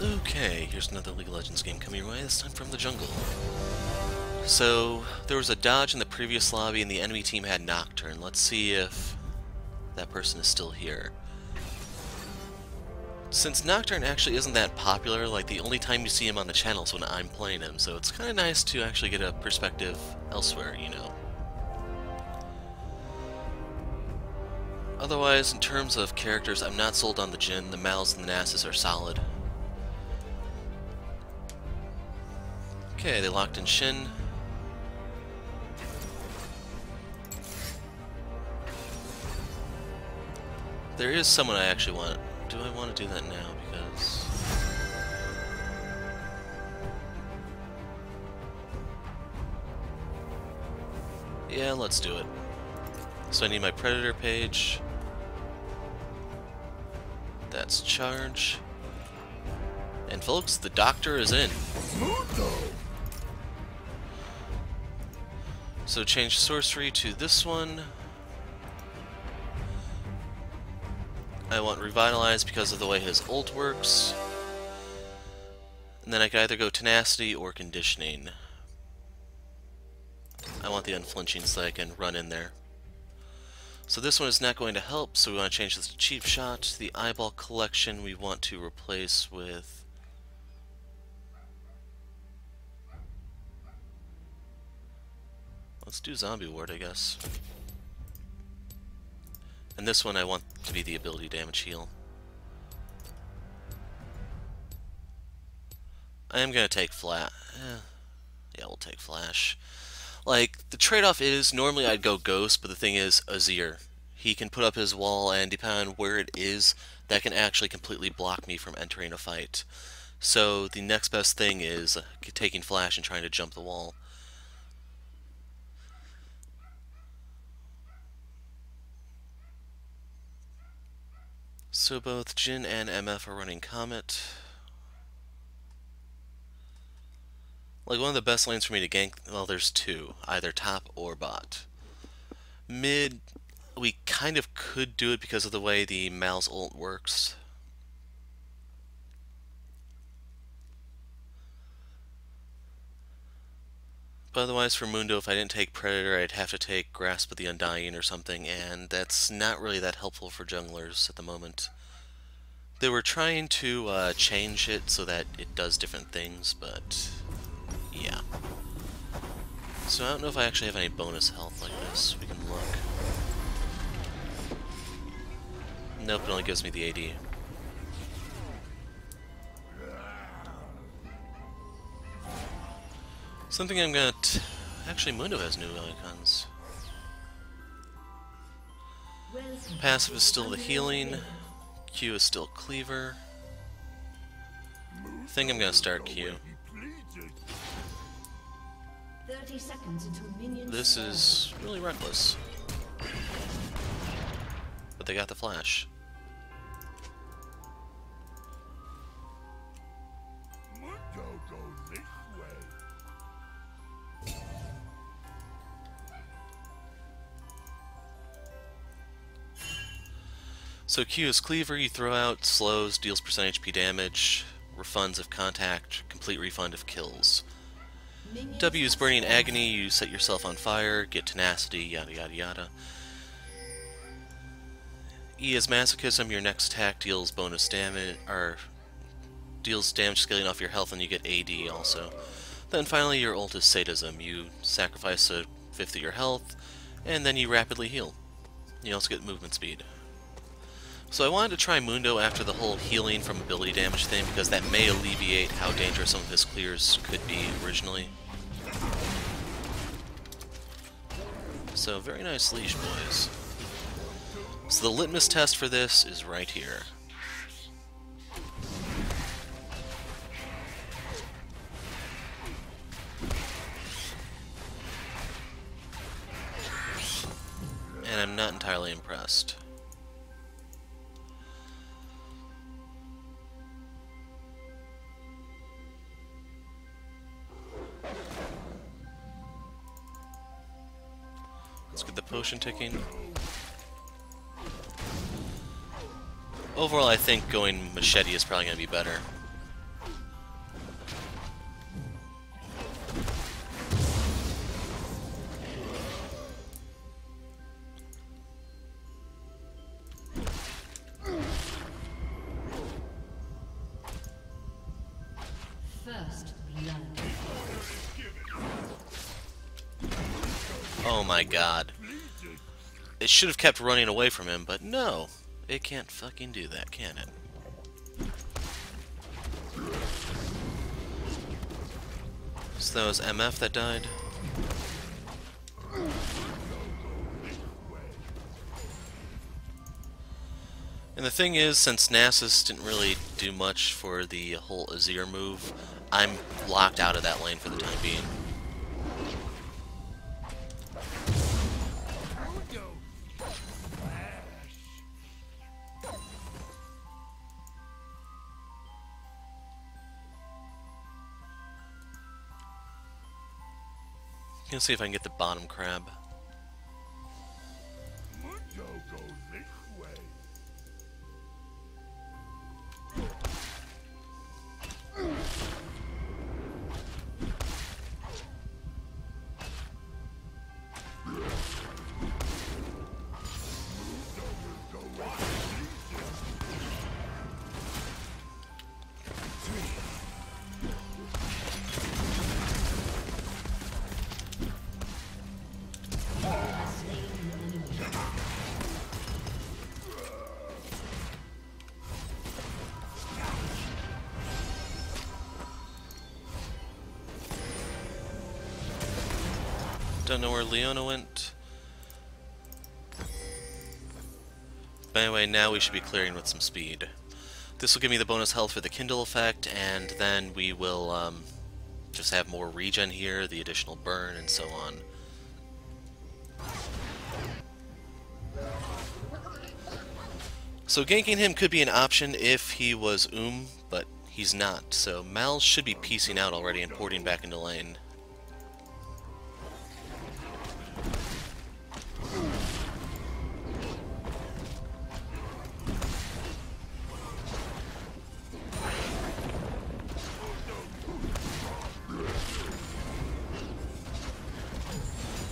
Okay, here's another League of Legends game coming your way, this time from the jungle. So, there was a dodge in the previous lobby and the enemy team had Nocturne. Let's see if that person is still here. Since Nocturne actually isn't that popular, like the only time you see him on the channel is when I'm playing him, so it's kind of nice to actually get a perspective elsewhere, you know. Otherwise, in terms of characters, I'm not sold on the Jhin. The Mals and the Nasus are solid. Okay, they locked in Shin. There is someone I actually want. Do I want to do that now? Because... yeah, let's do it. So I need my Predator page. That's charge. And folks, the doctor is in. Mundo. So change sorcery to this one. I want Revitalized because of the way his ult works. And then I can either go Tenacity or Conditioning. I want the Unflinching so I can run in there. So this one is not going to help, so we want to change this to Cheap Shot. The Eyeball Collection we want to replace with... let's do Zombie Ward, I guess. And this one I want to be the Ability Damage Heal. I am going to take Flash. Yeah, we'll take Flash. Like, the trade-off is, normally I'd go Ghost, but the thing is, Azir. He can put up his wall, and depending on where it is, that can actually completely block me from entering a fight. So, the next best thing is taking Flash and trying to jump the wall. So both Jhin and MF are running Comet. Like, one of the best lanes for me to gank, well, there's two, either top or bot. Mid, we kind of could do it because of the way the Mal's ult works. But otherwise, for Mundo, if I didn't take Predator, I'd have to take Grasp of the Undying or something, and that's not really that helpful for junglers at the moment. They were trying to change it so that it does different things, but... yeah. So I don't know if I actually have any bonus health like this. We can look. Nope, it only gives me the AD. Something I'm gonna... actually, Mundo has new icons. Passive is still the healing. Q is still Cleaver. I think I'm gonna start Q. This is really reckless. But they got the Flash. So Q is Cleaver, you throw out, slows, deals percent HP damage, refunds if contact, complete refund if kills. W is Burning Agony, you set yourself on fire, get Tenacity, yada yada yada. E is Masochism, your next attack deals bonus damage, or deals damage scaling off your health and you get AD also. Then finally your ult is Sadism, you sacrifice a fifth of your health, and then you rapidly heal. You also get movement speed. So I wanted to try Mundo after the whole healing from ability damage thing, because that may alleviate how dangerous some of his clears could be originally. So very nice leash, boys. So the litmus test for this is right here. And I'm not entirely impressed. Potion ticking. Overall, I think going machete is probably going to be better. Oh my god. It should have kept running away from him, but no. It can't fucking do that, can it? So that was MF that died. And the thing is, since Nasus didn't really do much for the whole Azir move, I'm locked out of that lane for the time being. I'm gonna see if I can get the bottom crab. Don't know where Leona went. But anyway, now we should be clearing with some speed. This will give me the bonus health for the Kindle effect, and then we will just have more regen here, the additional burn, and so on. So ganking him could be an option if he was but he's not. So Mals should be piecing out already and porting back into lane.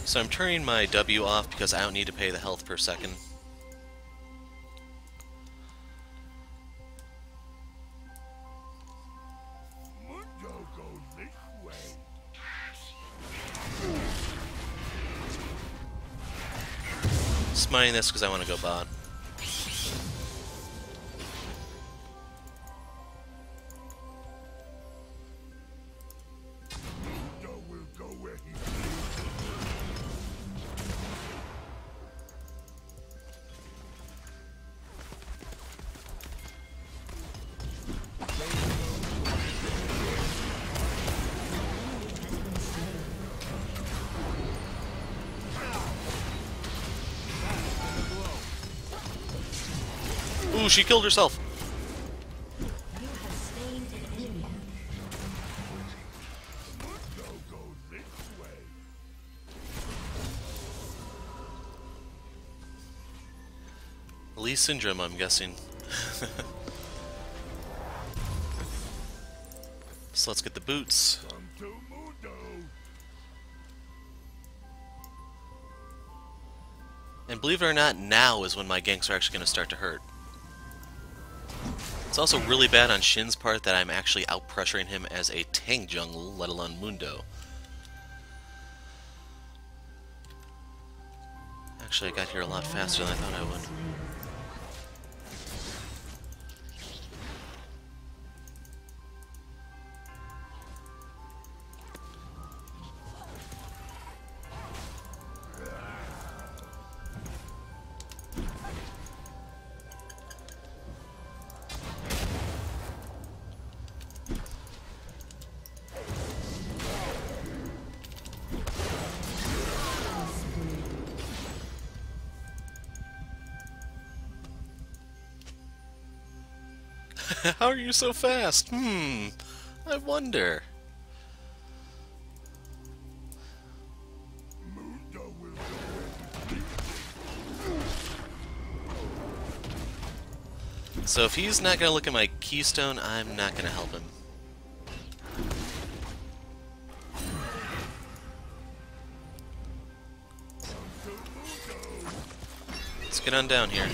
So I'm turning my W off because I don't need to pay the health per second. Mundo goes this way. Smiting this because I want to go bot. Ooh, she killed herself. Elise Syndrome, I'm guessing. So let's get the boots. And believe it or not, now is when my ganks are actually going to start to hurt. It's also really bad on Shin's part that I'm actually out-pressuring him as a tank jungle, let alone Mundo. Actually, I got here a lot faster than I thought I would. How are you so fast? I wonder. So if he's not going to look at my keystone, I'm not going to help him. Let's get on down here.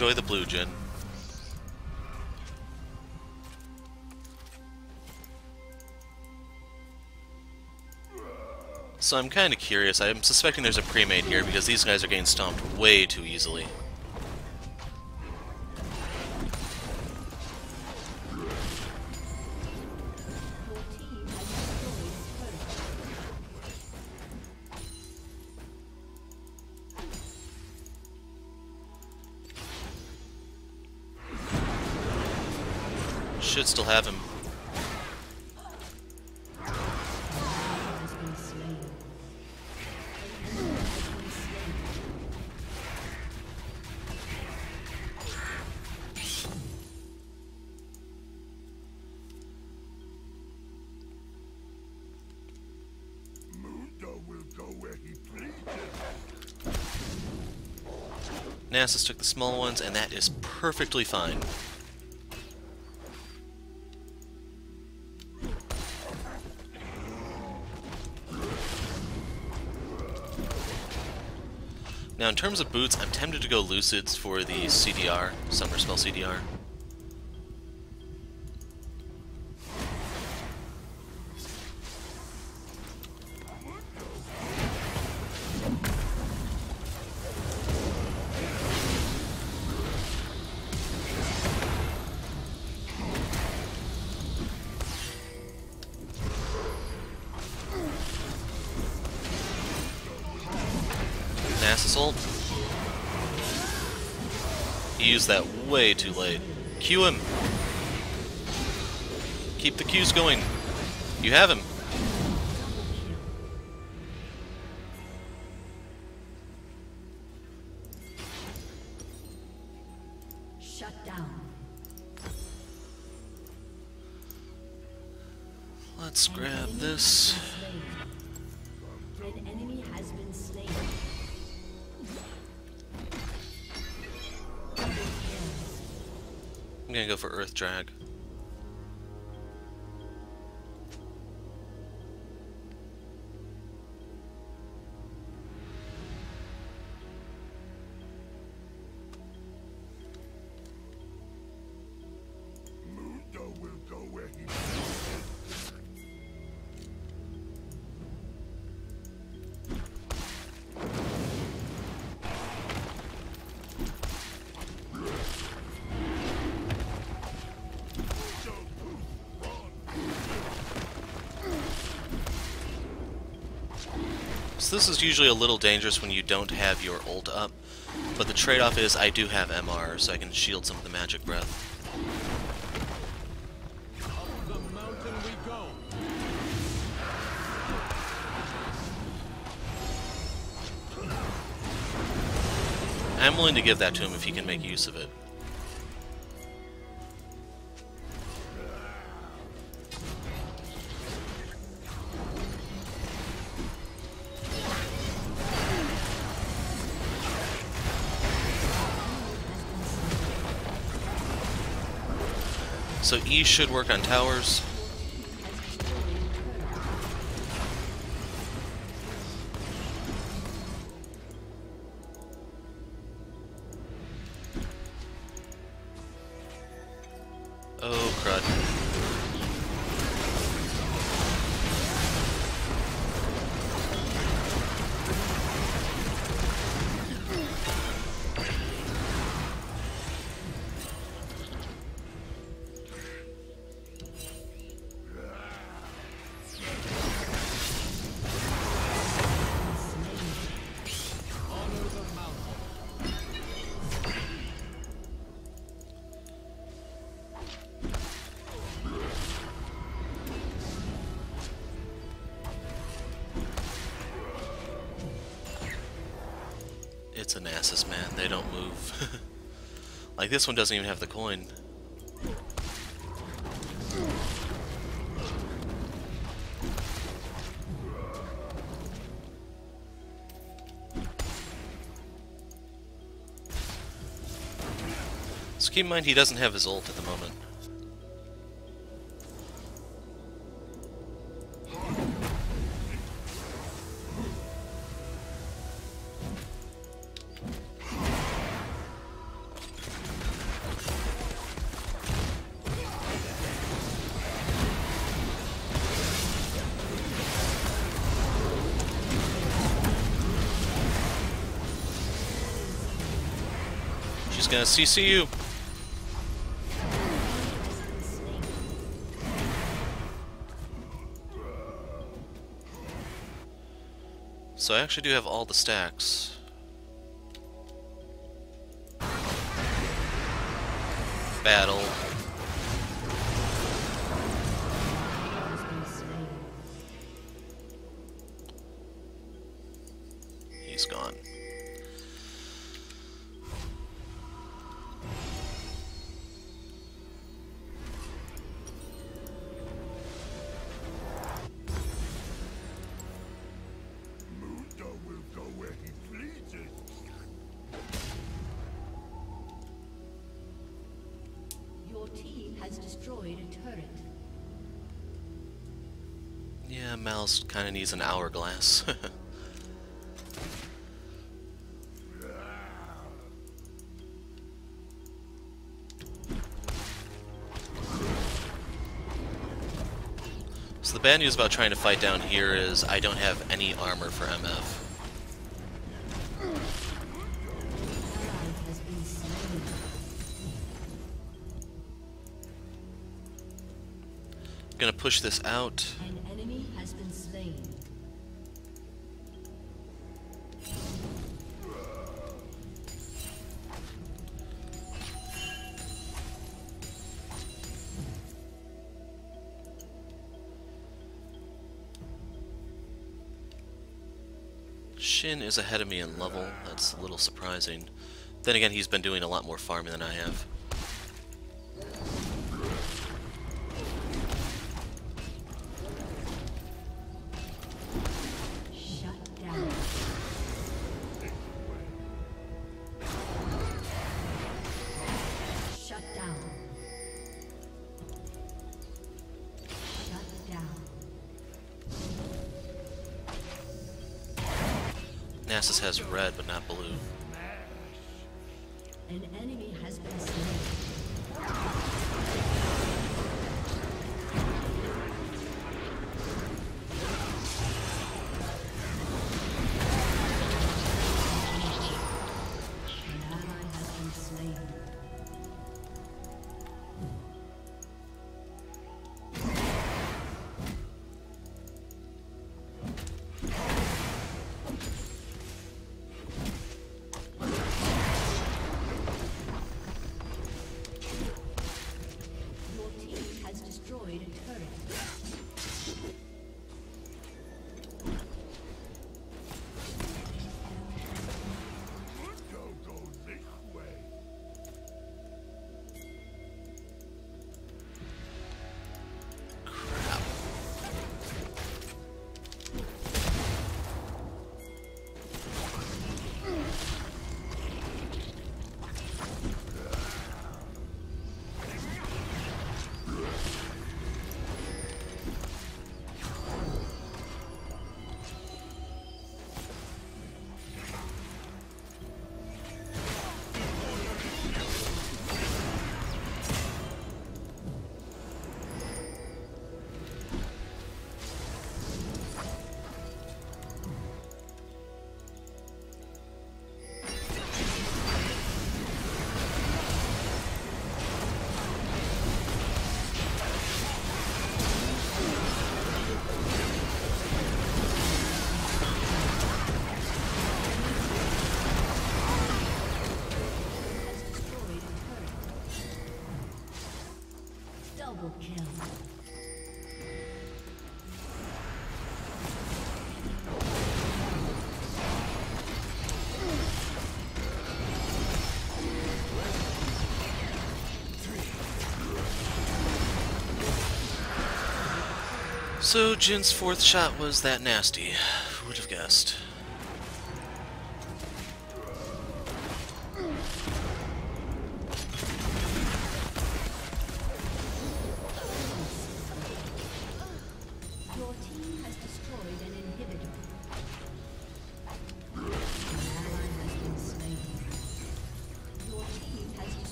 Enjoy the blue, Jhin. So I'm kind of curious. I'm suspecting there's a pre-made here because these guys are getting stomped way too easily. Should still have him. Mundo will go where he pleases. Nasus took the small ones, and that is perfectly fine. Now in terms of boots, I'm tempted to go Lucids for the CDR, Summer Spell CDR. He used that way too late. Q him. Keep the Qs going. You have him. Shut down. Let's grab this. I'm gonna go for earth drag. Mundo will go where he goes. So this is usually a little dangerous when you don't have your ult up, but the trade-off is I do have MR, so I can shield some of the magic breath. I'm willing to give that to him if he can make use of it. So E should work on towers. Oh, crud. It's a Nasus, man. They don't move. Like, this one doesn't even have the coin. So keep in mind, he doesn't have his ult at the moment. just gonna CC you. So I actually do have all the stacks. Battle. He's gone. Yeah, Mals kinda needs an hourglass. So the bad news about trying to fight down here is I don't have any armor for MF. Gonna push this out. An enemy has been slain. Jhin is ahead of me in level. That's a little surprising. Then again, he's been doing a lot more farming than I have. Nasus has red, but not blue. An enemy has been slain. So Jin's fourth shot was that nasty. Who would have guessed?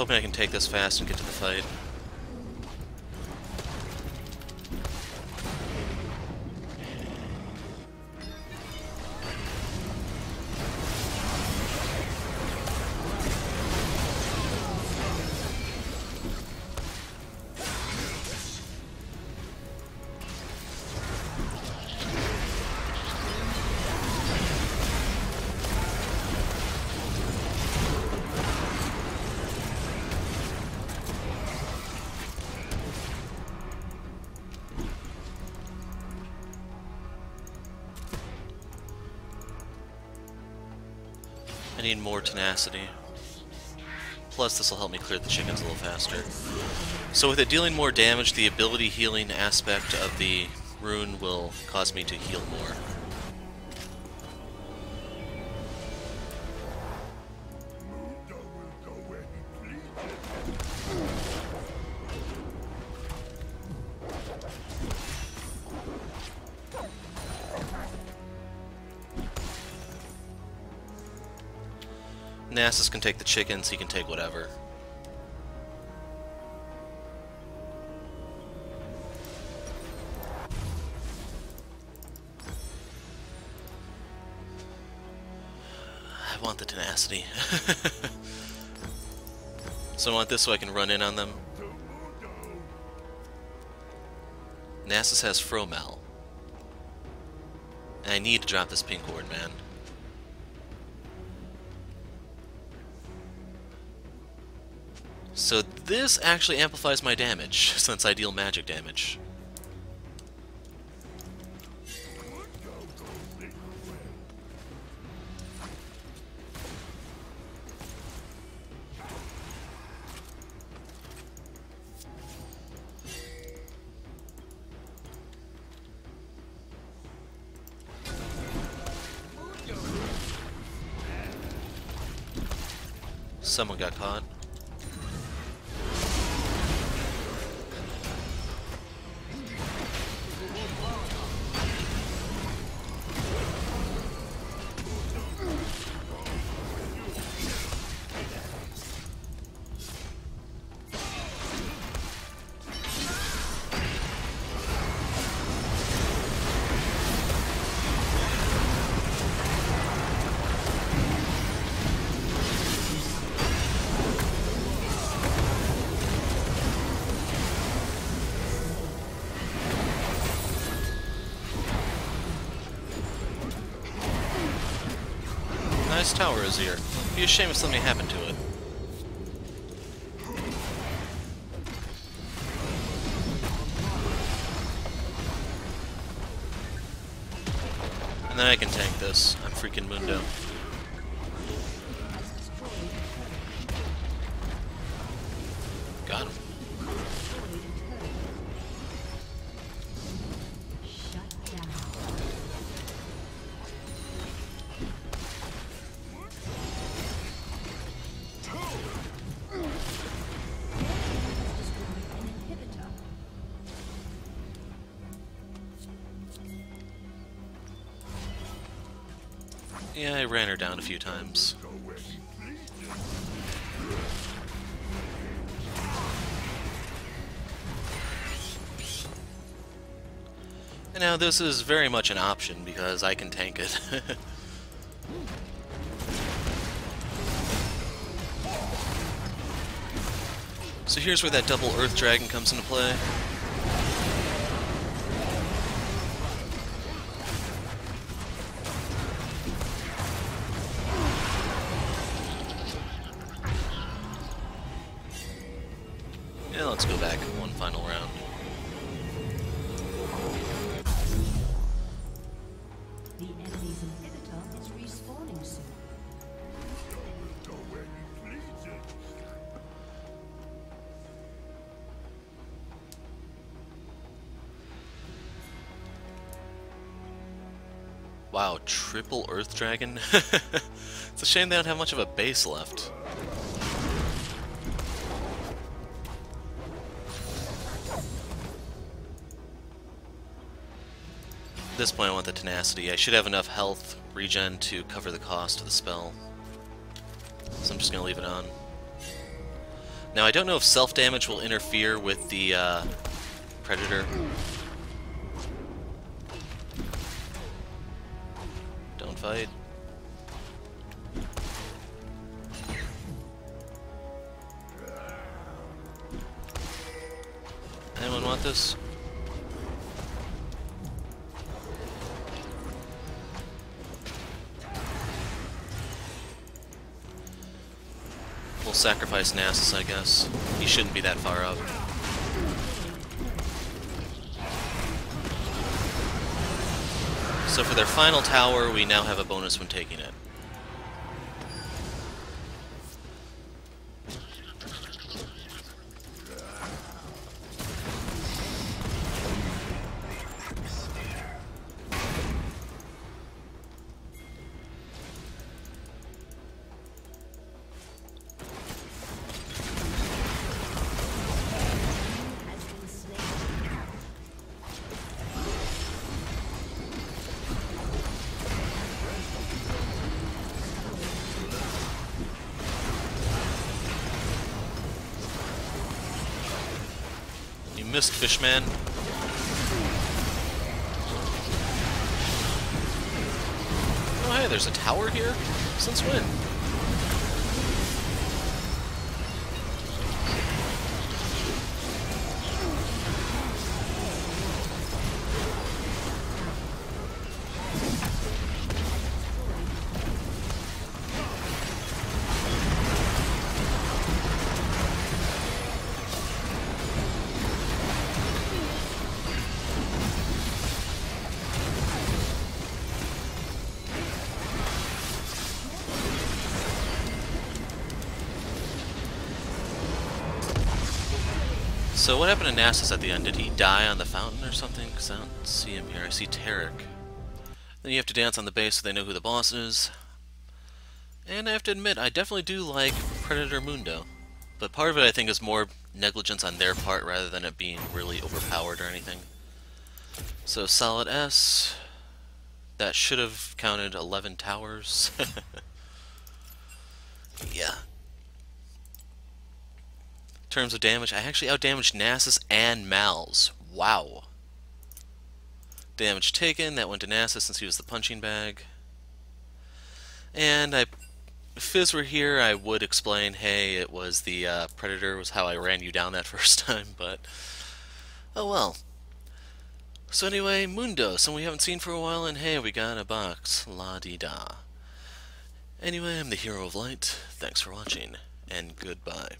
Hoping I can take this fast and get to the fight. I need more tenacity. Plus this will help me clear the chickens a little faster. So with it dealing more damage, the ability healing aspect of the rune will cause me to heal more. Nasus can take the chickens, he can take whatever. I want the tenacity. So I want this so I can run in on them. Nasus has Fromel. And I need to drop this pink ward, man. So this actually amplifies my damage, since I deal magic damage. Someone got caught. Nice tower, Azir. It'd be a shame if something happened to it. And then I can tank this. I'm freaking Mundo. Got him. Yeah, I ran her down a few times. And now this is very much an option because I can tank it. So here's where that double earth dragon comes into play. Let's go back in one final round. The enemy's inhibitor is respawning soon. Wow, triple earth dragon. It's a shame they don't have much of a base left. At this point I want the tenacity. I should have enough health regen to cover the cost of the spell. So I'm just going to leave it on. Now, I don't know if self-damage will interfere with the Predator. Don't fight. Anyone want this? We'll sacrifice Nasus, I guess. He shouldn't be that far up. So for their final tower, we now have a bonus when taking it. Missed Fishman. Oh hey, there's a tower here? Since when? So what happened to Nasus at the end? Did he die on the fountain or something? Because I don't see him here. I see Tarek. Then you have to dance on the base so they know who the boss is. And I have to admit, I definitely do like Predator Mundo. But part of it, I think, is more negligence on their part rather than it being really overpowered or anything. So solid S. That should have counted 11 towers. Yeah. In terms of damage, I actually outdamaged Nasus and Mals. Wow. Damage taken, that went to Nasus since he was the punching bag. And if Fizz were here, I would explain, hey, it was the Predator was how I ran you down that first time, but oh well. So anyway, Mundo, someone we haven't seen for a while, and hey, we got a box. La-dee-da. Anyway, I'm the Hero of Light. Thanks for watching, and goodbye.